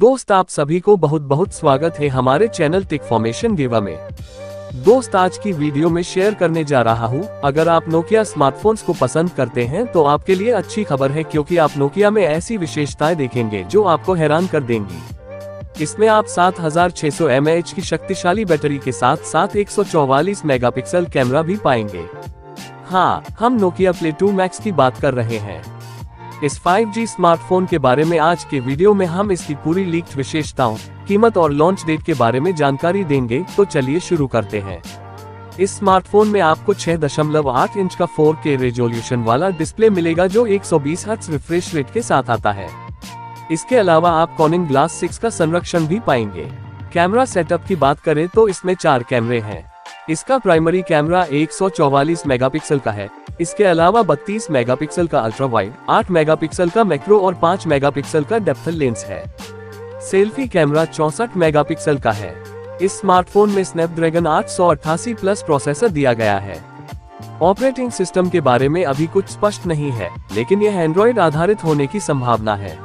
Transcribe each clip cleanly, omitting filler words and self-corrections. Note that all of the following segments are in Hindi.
दोस्त आप सभी को बहुत बहुत स्वागत है हमारे चैनल टेक फॉर्मेशन गिवर में। दोस्त आज की वीडियो में शेयर करने जा रहा हूं, अगर आप नोकिया स्मार्टफोन्स को पसंद करते हैं तो आपके लिए अच्छी खबर है क्योंकि आप नोकिया में ऐसी विशेषताएं देखेंगे जो आपको हैरान कर देंगी। इसमें आप 7600 mAh की शक्तिशाली बैटरी के साथ साथ 144 मेगापिक्सल कैमरा भी पाएंगे। हाँ, हम नोकिया प्ले 2 मैक्स की बात कर रहे हैं। इस 5G स्मार्टफोन के बारे में आज के वीडियो में हम इसकी पूरी लीक्ड विशेषताओं, कीमत और लॉन्च डेट के बारे में जानकारी देंगे, तो चलिए शुरू करते हैं। इस स्मार्टफोन में आपको 6.8 इंच का 4K रेजोल्यूशन वाला डिस्प्ले मिलेगा जो 120 हर्ट्ज रिफ्रेश रेट के साथ आता है। इसके अलावा आप कॉर्निंग ग्लास 6 का संरक्षण भी पाएंगे। कैमरा सेटअप की बात करें तो इसमें 4 कैमरे हैं। इसका प्राइमरी कैमरा 144 मेगापिक्सल का है। इसके अलावा 32 मेगापिक्सल का अल्ट्रा वाइड, 8 मेगापिक्सल का मैक्रो और 5 मेगापिक्सल का डेप्थ लेंस है। सेल्फी कैमरा 64 मेगापिक्सल का है। इस स्मार्टफोन में स्नैपड्रैगन 888 प्लस प्रोसेसर दिया गया है। ऑपरेटिंग सिस्टम के बारे में अभी कुछ स्पष्ट नहीं है, लेकिन यह एंड्रॉइड आधारित होने की संभावना है।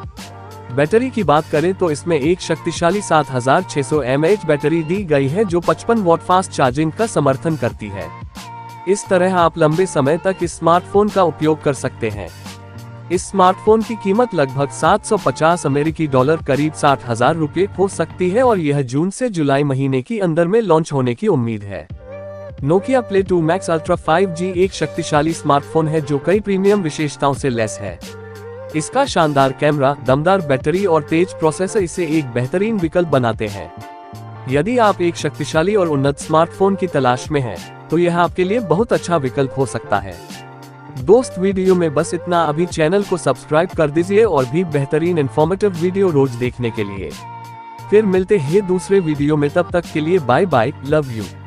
बैटरी की बात करें तो इसमें एक शक्तिशाली 7600 mAh बैटरी दी गई है जो 55 वॉट फास्ट चार्जिंग का समर्थन करती है। इस तरह आप लंबे समय तक इस स्मार्टफोन का उपयोग कर सकते हैं। इस स्मार्टफोन की कीमत लगभग 750 अमेरिकी डॉलर करीब 60,000 रुपये हो सकती है और यह जून से जुलाई महीने के अंदर में लॉन्च होने की उम्मीद है। Nokia play 2 max ultra 5G एक शक्तिशाली स्मार्टफोन है जो कई प्रीमियम विशेषताओं से लैस है। इसका शानदार कैमरा, दमदार बैटरी और तेज प्रोसेसर इसे एक बेहतरीन विकल्प बनाते हैं। यदि आप एक शक्तिशाली और उन्नत स्मार्टफोन की तलाश में हैं, तो यह आपके लिए बहुत अच्छा विकल्प हो सकता है। दोस्त वीडियो में बस इतना। अभी चैनल को सब्सक्राइब कर दीजिए और भी बेहतरीन इन्फॉर्मेटिव वीडियो रोज देखने के लिए। फिर मिलते हैं दूसरे वीडियो में, तब तक के लिए बाय बाय, लव यू।